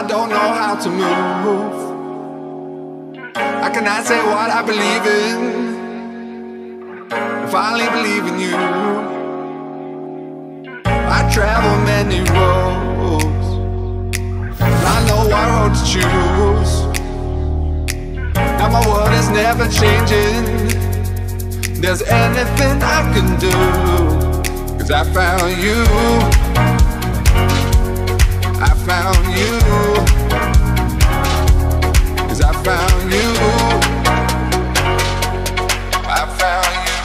I don't know how to move. I cannot say what I believe in if I only believe in you. I travel many roads, I know what road to choose, and my world is never changing. There's anything I can do, 'cause I found you, I found you, 'cause I found you, I found you,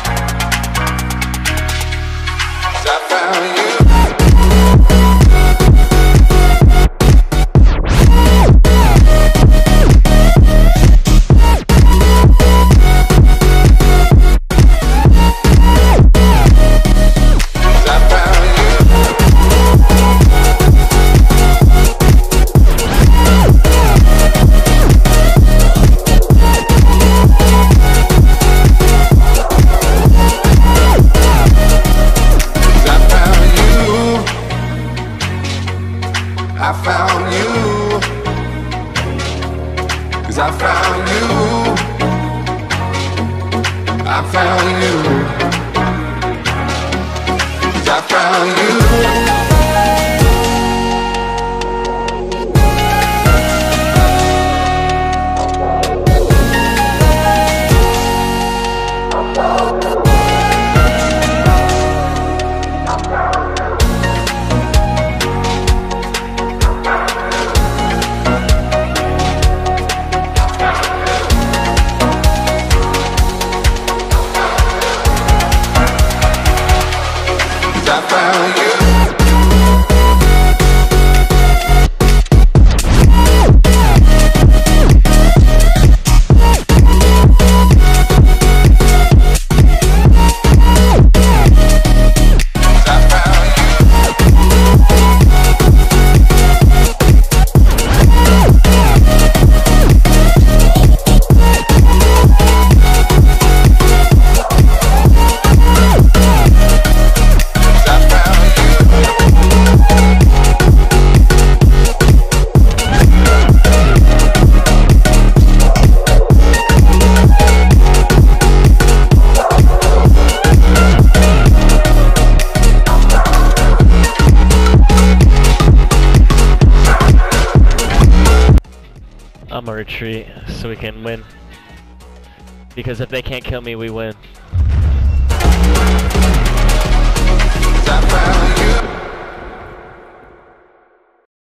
'cause I found you. I found you, 'cause I found you, I found you, 'cause I found you. I found you. I'm a retreat so we can win. Because if they can't kill me, we win.